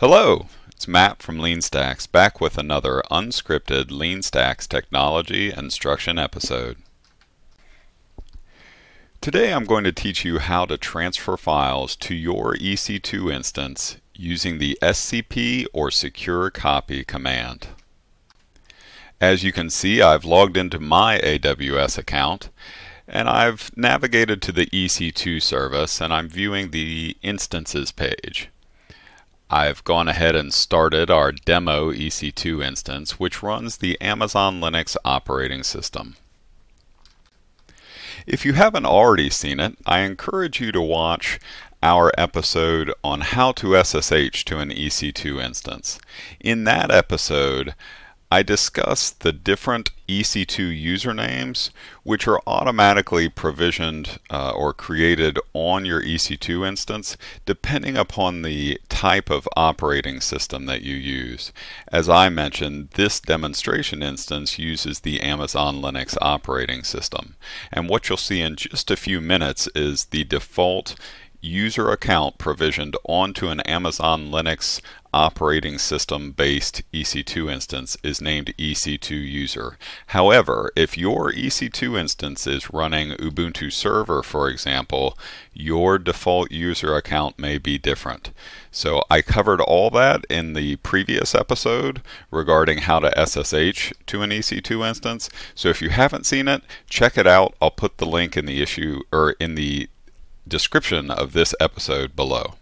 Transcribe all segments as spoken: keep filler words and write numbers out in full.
Hello, it's Matt from LeanStacks, back with another unscripted LeanStacks technology instruction episode. Today I'm going to teach you how to transfer files to your E C two instance using the S C P or secure copy command. As you can see, I've logged into my A W S account and I've navigated to the E C two service and I'm viewing the instances page. I've gone ahead and started our demo E C two instance, which runs the Amazon Linux operating system. If you haven't already seen it, I encourage you to watch our episode on how to S S H to an E C two instance. In that episode, I discussed the different E C two usernames which are automatically provisioned uh, or created on your E C two instance depending upon the type of operating system that you use. As I mentioned, this demonstration instance uses the Amazon Linux operating system. And what you'll see in just a few minutes is the default user account provisioned onto an Amazon Linux operating system based E C two instance is named E C two user. However, if your E C two instance is running Ubuntu Server, for example, your default user account may be different. So I covered all that in the previous episode regarding how to S S H to an E C two instance. So if you haven't seen it, check it out. I'll put the link in the issue or in the description of this episode below.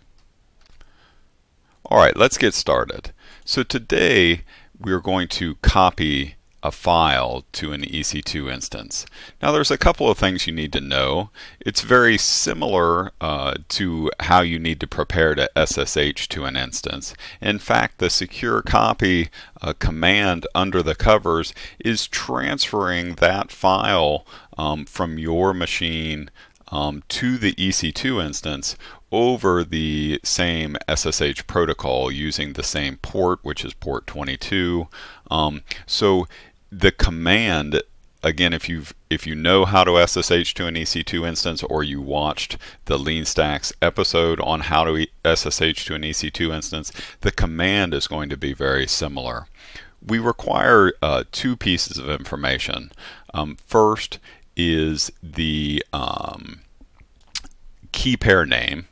Alright, let's get started. So today we're going to copy a file to an E C two instance. Now there's a couple of things you need to know. It's very similar uh, to how you need to prepare to S S H to an instance. In fact, the secure copy uh, command under the covers is transferring that file um, from your machine Um, to the E C two instance over the same S S H protocol using the same port, which is port twenty-two. Um, so the command, again, if you've if you know how to S S H to an E C two instance, or you watched the LeanStacks episode on how to S S H to an E C two instance, the command is going to be very similar. We require uh, two pieces of information. Um, first is the um, key pair name,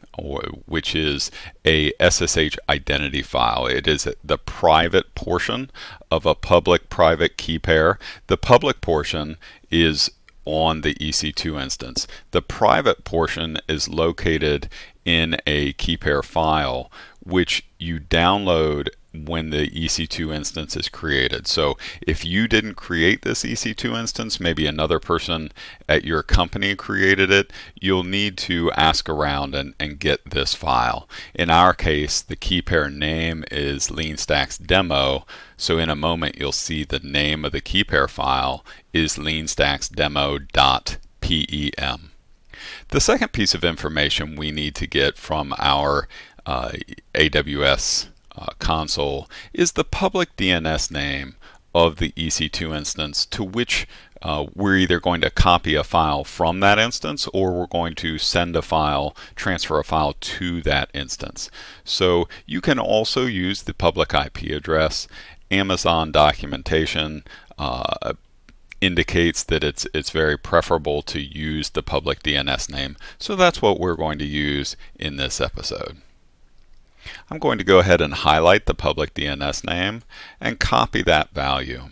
which is a S S H identity file. It is the private portion of a public-private key pair. The public portion is on the E C two instance. The private portion is located in a key pair file, which you download when the E C two instance is created. So if you didn't create this E C two instance, maybe another person at your company created it, you'll need to ask around and, and get this file. In our case, the key pair name is LeanStacksDemo, so in a moment you'll see the name of the key pair file is lean stacks demo dot p e m. The second piece of information we need to get from our uh, A W S Uh, console is the public D N S name of the E C two instance to which uh, we're either going to copy a file from that instance or we're going to send a file, transfer a file to that instance. So you can also use the public I P address. Amazon documentation uh, indicates that it's, it's very preferable to use the public D N S name. So that's what we're going to use in this episode. I'm going to go ahead and highlight the public D N S name and copy that value.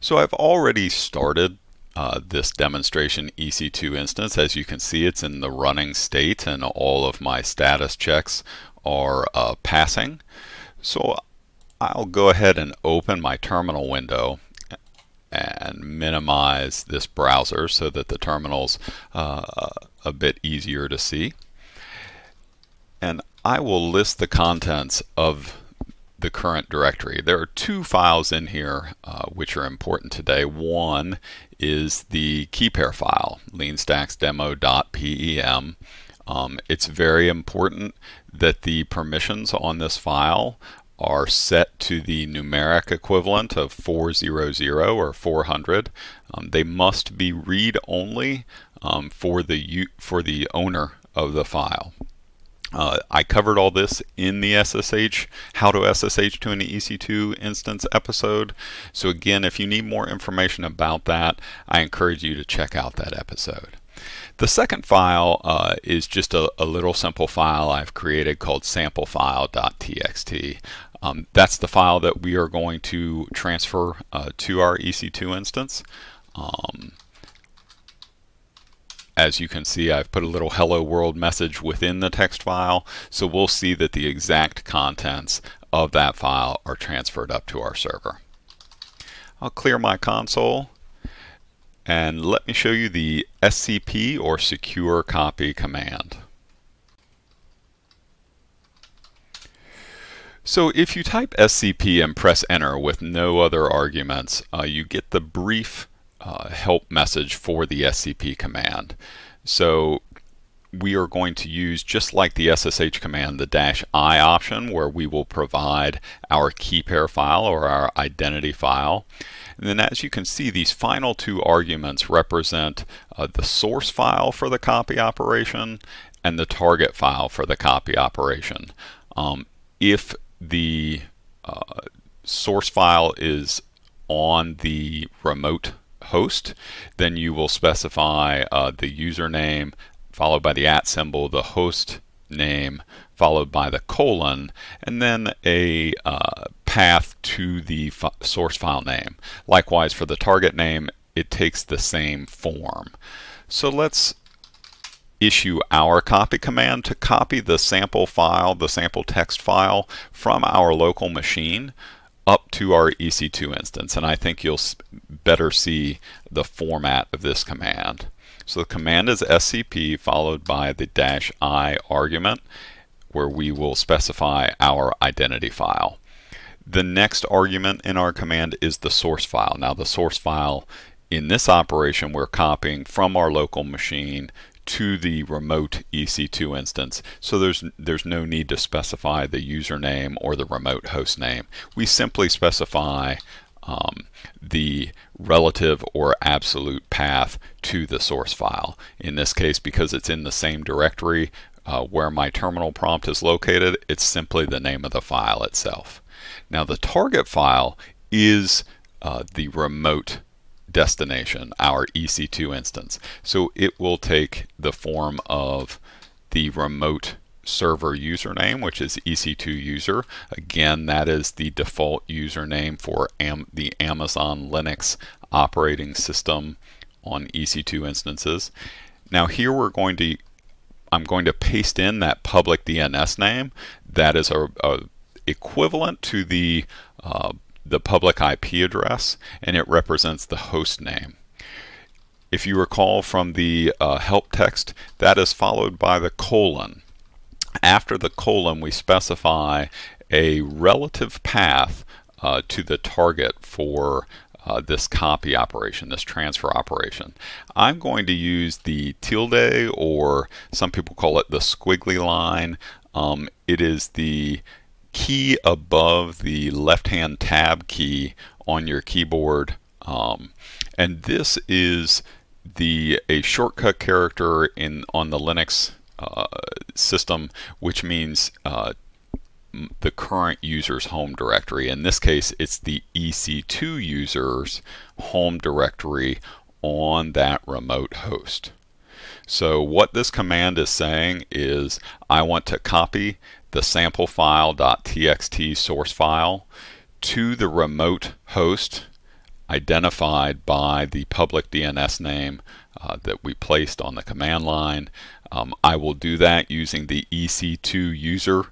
So I've already started uh, this demonstration E C two instance. As you can see, it's in the running state and all of my status checks are uh, passing. So I'll go ahead and open my terminal window and minimize this browser so that the terminal's uh, a bit easier to see. And I will list the contents of the current directory. There are two files in here uh, which are important today. One is the key pair file, lean stacks demo dot p e m. Um, it's very important that the permissions on this file are set to the numeric equivalent of four hundred or four hundred. Um, they must be read-only um, for the for the owner of the file. Uh, I covered all this in the S S H, how to S S H to an E C two instance episode. So again, if you need more information about that, I encourage you to check out that episode. The second file uh, is just a, a little simple file I've created called samplefile.txt. Um, that's the file that we are going to transfer uh, to our E C two instance. Um, As you can see, I've put a little hello world message within the text file, so we'll see that the exact contents of that file are transferred up to our server. I'll clear my console, and let me show you the S C P or secure copy command. So if you type S C P and press enter with no other arguments, uh, you get the brief Uh, help message for the S C P command. So we are going to use, just like the S S H command, the dash I option, where we will provide our key pair file or our identity file. And then, as you can see, these final two arguments represent uh, the source file for the copy operation and the target file for the copy operation. Um, if the uh, source file is on the remote host, then you will specify uh, the username followed by the at symbol, the host name followed by the colon, and then a uh, path to the f source file name. Likewise, for the target name, it takes the same form. So let's issue our copy command to copy the sample file, the sample text file, from our local machine up to our E C two instance, and I think you'll better see the format of this command. So the command is S C P followed by the dash I argument, where we will specify our identity file. The next argument in our command is the source file. Now, the source file in this operation we're copying from our local machine to the remote E C two instance, so there's there's no need to specify the username or the remote host name. We simply specify um, the relative or absolute path to the source file. In this case, because it's in the same directory uh, where my terminal prompt is located, it's simply the name of the file itself. Now, the target file is uh, the remote destination, our E C two instance. So it will take the form of the remote server username, which is E C two user. Again, that is the default username for am the Amazon Linux operating system on E C two instances. Now here we're going to, I'm going to paste in that public D N S name. That is a, a equivalent to the uh, the public I P address, and it represents the host name. If you recall from the uh, help text, that is followed by the colon. After the colon, we specify a relative path uh, to the target for uh, this copy operation, this transfer operation. I'm going to use the tilde, or some people call it the squiggly line. Um, it is the key above the left-hand tab key on your keyboard, um, and this is the a shortcut character in on the Linux uh, system, which means uh, the current user's home directory. In this case, it's the E C two user's home directory on that remote host. So what this command is saying is, I want to copy the sample file.txt source file to the remote host identified by the public D N S name uh, that we placed on the command line. Um, I will do that using the E C two user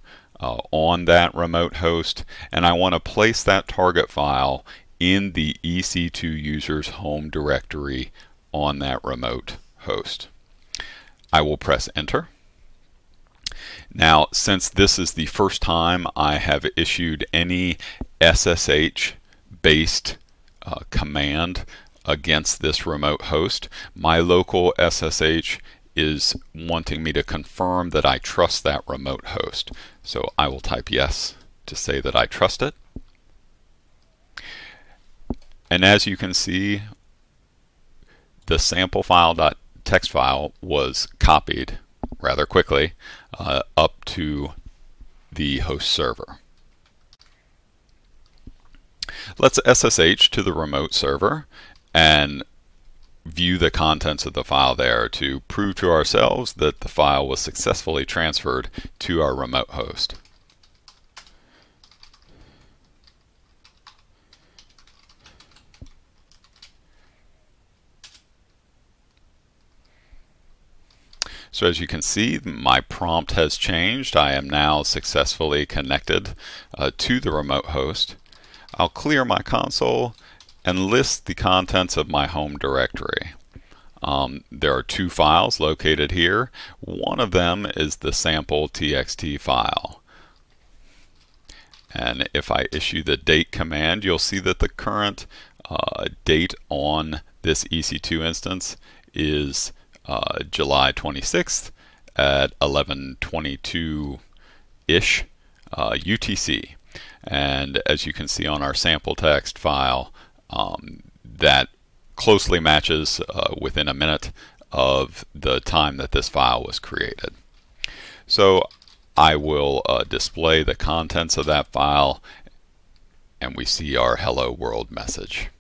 uh, on that remote host, and I want to place that target file in the E C two user's home directory on that remote host. I will press enter. Now, since this is the first time I have issued any S S H-based uh, command against this remote host, my local S S H is wanting me to confirm that I trust that remote host. So I will type yes to say that I trust it. And as you can see, the sample file dot text file was copied rather quickly uh, up to the host server. Let's S S H to the remote server and view the contents of the file there to prove to ourselves that the file was successfully transferred to our remote host. So as you can see, my prompt has changed. I am now successfully connected uh, to the remote host. I'll clear my console and list the contents of my home directory. Um, there are two files located here. One of them is the sample txt file. And if I issue the date command, you'll see that the current uh, date on this E C two instance is uh, July twenty-sixth at eleven twenty-two-ish uh, U T C. And as you can see on our sample text file, Um, that closely matches uh, within a minute of the time that this file was created. So I will uh, display the contents of that file, and we see our hello world message.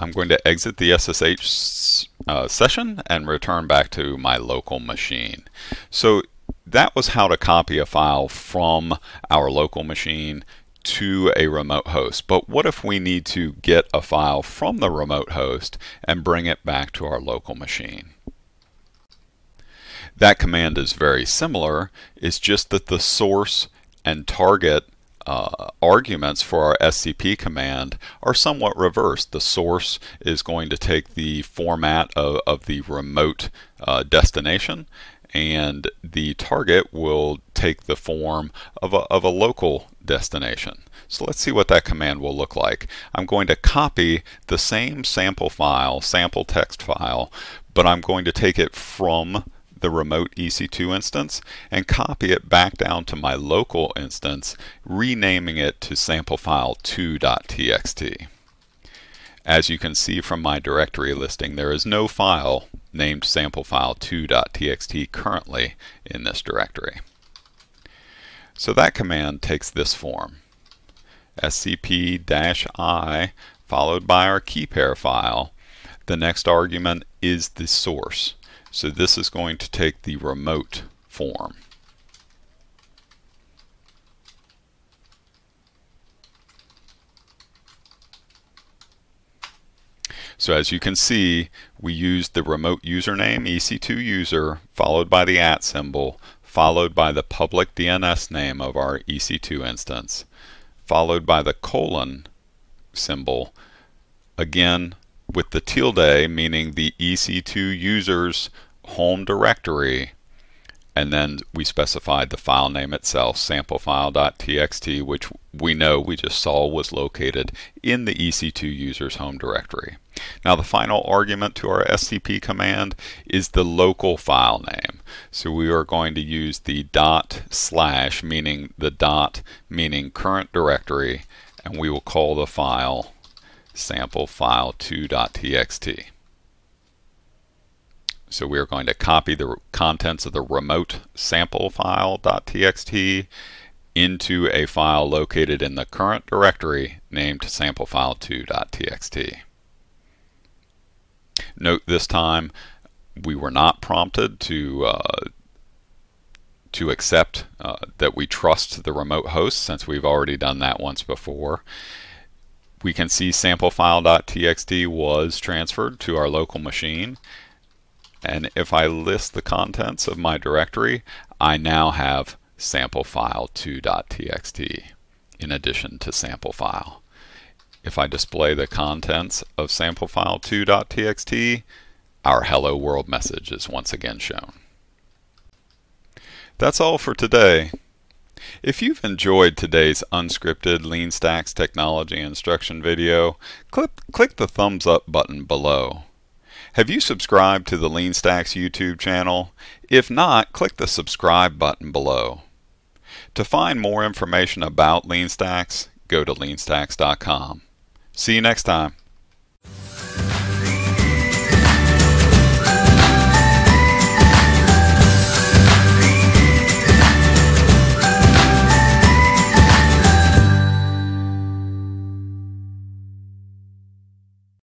I'm going to exit the S S H uh, session and return back to my local machine. So that was how to copy a file from our local machine to a remote host. But what if we need to get a file from the remote host and bring it back to our local machine? That command is very similar. It's just that the source and target uh, arguments for our S C P command are somewhat reversed. The source is going to take the format of, of the remote uh, destination, and the target will take the form of a, of a local destination. So let's see what that command will look like. I'm going to copy the same sample file, sample text file, but I'm going to take it from the remote E C two instance and copy it back down to my local instance, renaming it to sample file two dot t x t. As you can see from my directory listing, there is no file named sample file two dot t x t currently in this directory. So that command takes this form: S C P I followed by our key pair file. The next argument is the source. So this is going to take the remote form. So as you can see, we used the remote username, E C two user, followed by the at symbol, followed by the public D N S name of our E C two instance, followed by the colon symbol, again with the tilde, meaning the E C two user's home directory, and then we specified the file name itself, sample file dot t x t, which we know we just saw was located in the E C two user's home directory. Now the final argument to our S C P command is the local file name. So we are going to use the dot slash, meaning the dot, meaning current directory, and we will call the file sample file two dot t x t. So we are going to copy the contents of the remote sample file dot t x t into a file located in the current directory named sample file two dot t x t. Note this time we were not prompted to uh, to accept uh, that we trust the remote host, since we've already done that once before. We can see sample file dot t x t was transferred to our local machine. And if I list the contents of my directory, I now have sample file two dot t x t in addition to sample file. If I display the contents of sample file two dot t x t, our hello world message is once again shown. That's all for today. If you've enjoyed today's unscripted LeanStacks technology instruction video, click, click the thumbs up button below. Have you subscribed to the LeanStacks YouTube channel? If not, click the subscribe button below. To find more information about LeanStacks, go to lean stacks dot com. See you next time.